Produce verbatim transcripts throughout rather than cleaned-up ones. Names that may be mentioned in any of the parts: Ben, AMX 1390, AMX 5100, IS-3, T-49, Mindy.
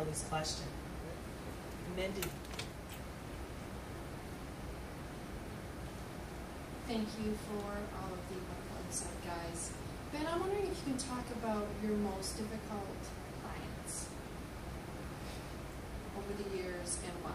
Kelly's question. Mindy. Thank you for all of the wonderful insight, guys. Ben, I'm wondering if you can talk about your most difficult clients over the years and why.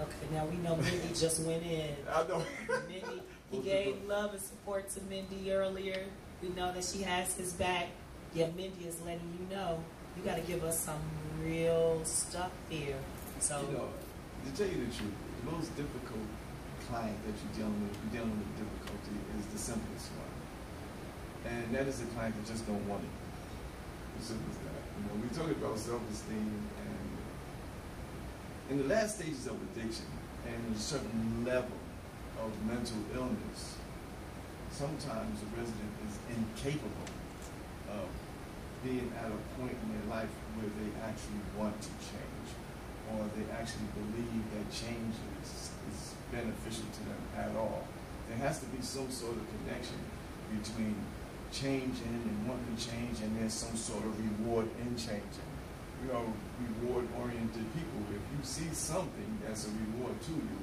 Okay, now we know Mindy just went in. I know. Mindy, he gave love and support to Mindy earlier. We know that she has his back. Yet Mindy is letting you know you got to give us some real stuff here. So, you know, to tell you the truth, the most difficult client that you're dealing with, you're dealing with difficulty, is the simplest one, and that is the client that just don't want it. It's simple as that. You know, we talk about self-esteem and. In the last stages of addiction and a certain level of mental illness, sometimes the resident is incapable of being at a point in their life where they actually want to change, or they actually believe that change is, is beneficial to them at all. There has to be some sort of connection between changing and wanting to change, and there's some sort of reward in changing. We are reward-oriented people. If you see something that's a reward to you,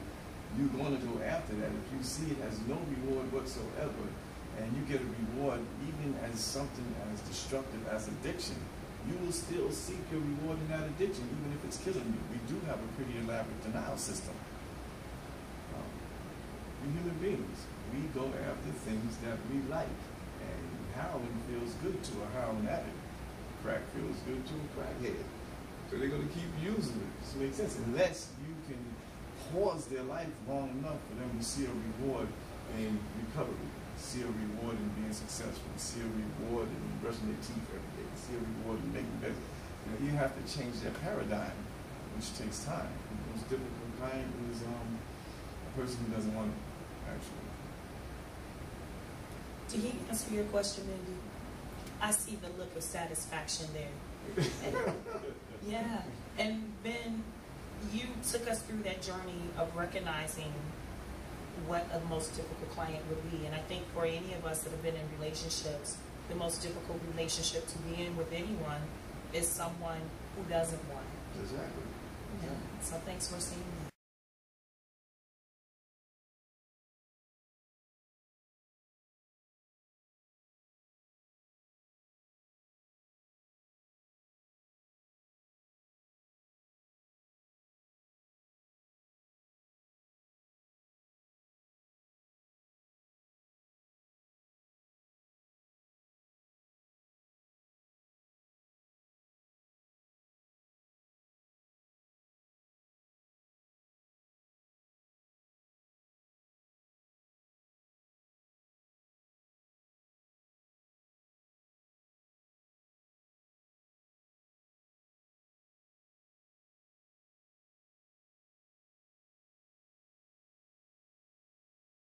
you're going to go after that. If you see it as no reward whatsoever, and you get a reward even as something as destructive as addiction, you will still seek your reward in that addiction, even if it's killing you. We do have a pretty elaborate denial system. Um, we're human beings. We go after things that we like, and heroin feels good to a heroin addict. Crack feels good to a crackhead. So they're going to keep using it. This makes sense. Unless you can pause their life long enough for them to see a reward in recovery, see a reward in being successful, see a reward in brushing their teeth every day, see a reward in making better. You know, you have to change their paradigm, which takes time. The most difficult client is um, a person who doesn't want it, actually. Did he answer your question, Mindy? I see the look of satisfaction there. And, yeah. And Ben, you took us through that journey of recognizing what a most difficult client would be. And I think for any of us that have been in relationships, the most difficult relationship to be in with anyone is someone who doesn't want it. Exactly. Yeah. So thanks for seeing me.